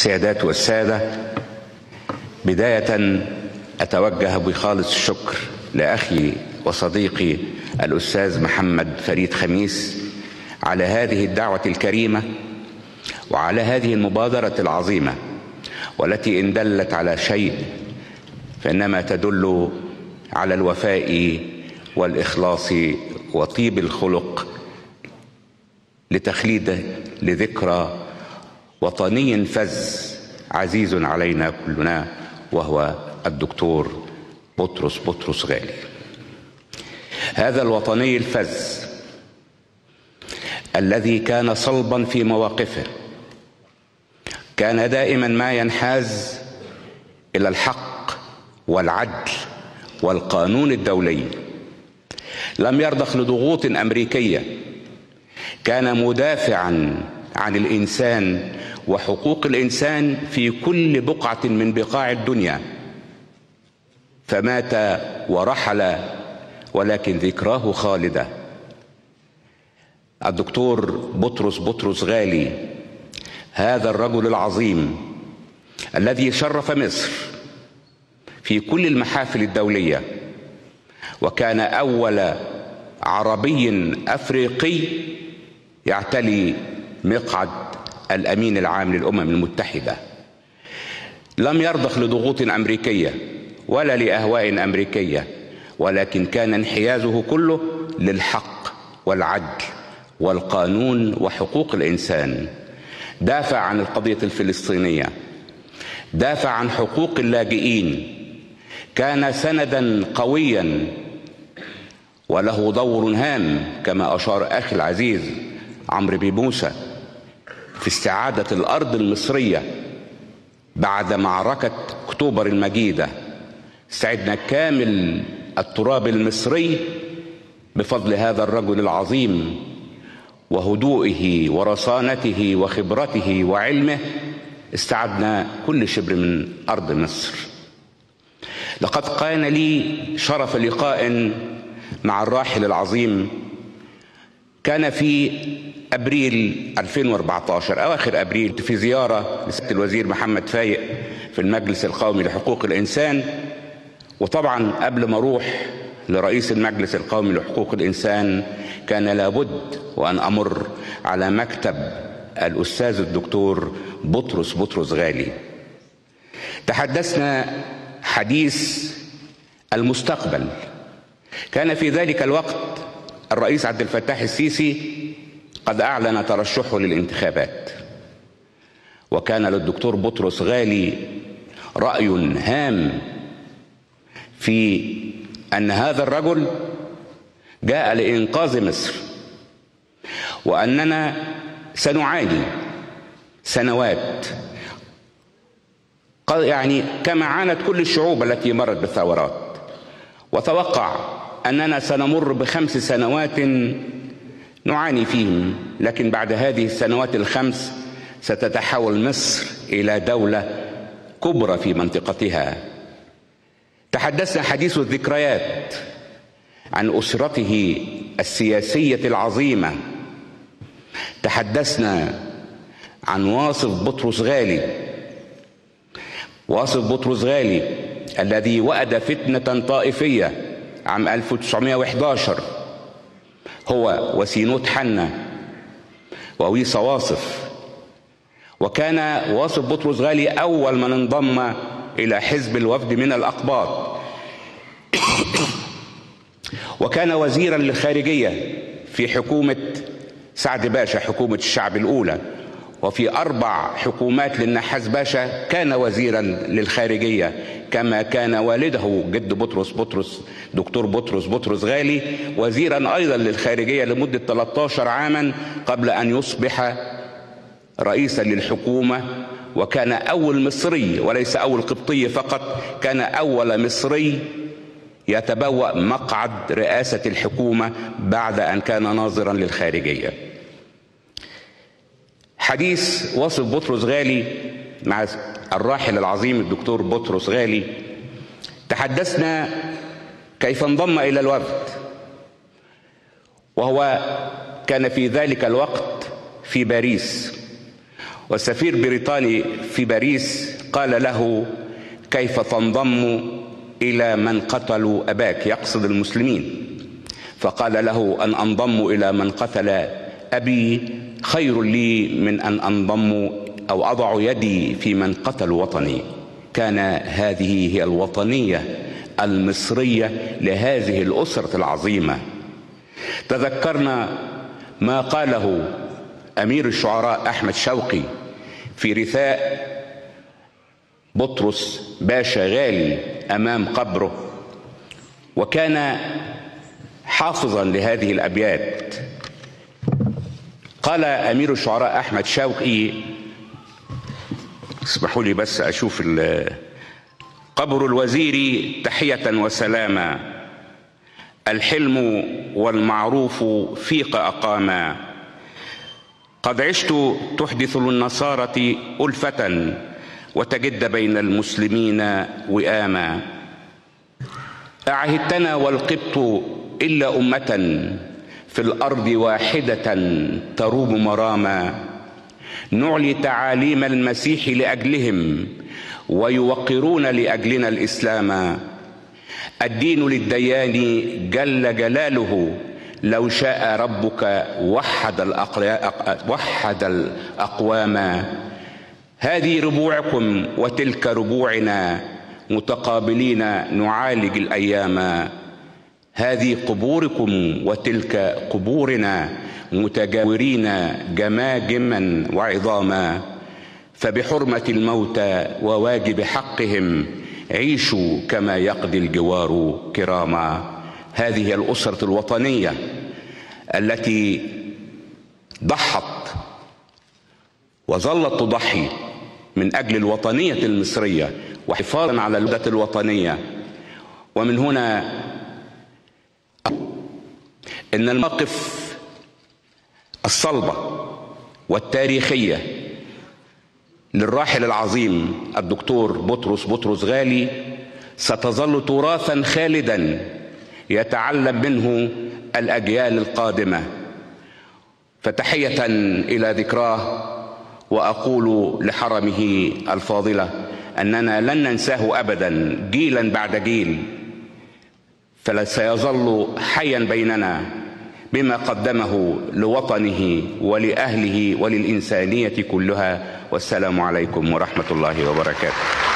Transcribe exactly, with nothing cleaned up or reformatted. السيدات والسادة، بداية أتوجه بخالص الشكر لأخي وصديقي الأستاذ محمد فريد خميس على هذه الدعوة الكريمة وعلى هذه المبادرة العظيمة، والتي إن دلت على شيء فإنما تدل على الوفاء والإخلاص وطيب الخلق لتخليده لذكرى وطني فز عزيز علينا كلنا، وهو الدكتور بطرس بطرس غالي. هذا الوطني الفز الذي كان صلبا في مواقفه، كان دائما ما ينحاز إلى الحق والعدل والقانون الدولي، لم يرضخ لضغوط أمريكية، كان مدافعا عن الإنسان وحقوق الإنسان في كل بقعة من بقاع الدنيا، فمات ورحل ولكن ذكراه خالدة. الدكتور بطرس بطرس غالي، هذا الرجل العظيم الذي شرف مصر في كل المحافل الدولية، وكان أول عربي أفريقي يعتلي مقعد الأمين العام للأمم المتحدة، لم يرضخ لضغوط أمريكية ولا لأهواء أمريكية، ولكن كان انحيازه كله للحق والعدل والقانون وحقوق الإنسان. دافع عن القضية الفلسطينية، دافع عن حقوق اللاجئين، كان سندا قويا وله دور هام كما أشار أخي العزيز عمرو بن موسى في استعادة الأرض المصرية بعد معركة أكتوبر المجيدة. استعدنا كامل التراب المصري بفضل هذا الرجل العظيم وهدوئه ورصانته وخبرته وعلمه، استعدنا كل شبر من أرض مصر. لقد كان لي شرف لقاء مع الراحل العظيم، كان في أبريل ألفين وأربعة عشر أواخر أبريل في زيارة لسيادة الوزير محمد فايق في المجلس القومي لحقوق الإنسان، وطبعا قبل ما أروح لرئيس المجلس القومي لحقوق الإنسان كان لابد وأن أمر على مكتب الأستاذ الدكتور بطرس بطرس غالي. تحدثنا حديث المستقبل، كان في ذلك الوقت الرئيس عبد الفتاح السيسي قد أعلن ترشحه للانتخابات، وكان للدكتور بطرس غالي رأي هام في أن هذا الرجل جاء لإنقاذ مصر، وأننا سنعاني سنوات يعني كما عانت كل الشعوب التي مرت بالثورات، وتوقع أننا سنمر بخمس سنوات نعاني فيهم، لكن بعد هذه السنوات الخمس ستتحول مصر إلى دولة كبرى في منطقتها. تحدثنا حديث الذكريات عن أسرته السياسية العظيمة، تحدثنا عن واصف بطرس غالي، واصف بطرس غالي الذي وأد فتنة طائفية عام ألف وتسعمائة وأحد عشر، هو وسينوت حنة وويصة واصف. وكان واصف بطرس غالي أول من انضم إلى حزب الوفد من الأقباط، وكان وزيرا للخارجية في حكومة سعد باشا، حكومة الشعب الأولى، وفي أربع حكومات للنحاس باشا كان وزيرا للخارجية، كما كان والده جد بطرس بطرس دكتور بطرس بطرس غالي وزيرا أيضا للخارجية لمدة ثلاثة عشر عاما قبل أن يصبح رئيسا للحكومة. وكان أول مصري وليس أول قبطي فقط، كان أول مصري يتبوأ مقعد رئاسة الحكومة بعد أن كان ناظرا للخارجية. حديث واصف بطرس غالي مع الراحل العظيم الدكتور بطرس غالي، تحدثنا كيف انضم إلى الوفد، وهو كان في ذلك الوقت في باريس، والسفير بريطاني في باريس قال له: كيف تنضم إلى من قتلوا أباك؟ يقصد المسلمين. فقال له: أن أنضم إلى من قتل أبي خير لي من أن أنضم أو أضع يدي في من قتل وطني. كان هذه هي الوطنية المصرية لهذه الأسرة العظيمة. تذكرنا ما قاله أمير الشعراء أحمد شوقي في رثاء بطرس باشا غالي أمام قبره، وكان حافظا لهذه الأبيات. قال أمير الشعراء أحمد شوقي، اسمحوا لي بس أشوف: قبر الوزير تحية وسلاما، الحلم والمعروف فيق أقاما، قد عشت تحدث للنصارى ألفة وتجد بين المسلمين وئاما، أعهدتنا والقبط إلا أمة في الأرض واحدة تروب مراما، نعلي تعاليم المسيح لأجلهم ويوقرون لأجلنا الإسلام، الدين للديان جل جلاله، لو شاء ربك وحد وحد الأقوام، هذه ربوعكم وتلك ربوعنا، متقابلين نعالج الأيام، هذه قبوركم وتلك قبورنا، متجاورين جماجما وعظاما، فبحرمة الموتى وواجب حقهم عيشوا كما يقضي الجوار كراما. هذه الأسرة الوطنية التي ضحت وظلت تضحي من أجل الوطنية المصرية وحفاظا على اللغة الوطنية. ومن هنا إن المواقف الصلبة والتاريخية للراحل العظيم الدكتور بطرس بطرس غالي ستظل تراثا خالدا يتعلم منه الأجيال القادمة. فتحية إلى ذكراه، وأقول لحرمه الفاضلة أننا لن ننساه أبدا جيلا بعد جيل، فسيظل حيا بيننا بما قدمه لوطنه ولأهله وللإنسانية كلها. والسلام عليكم ورحمة الله وبركاته.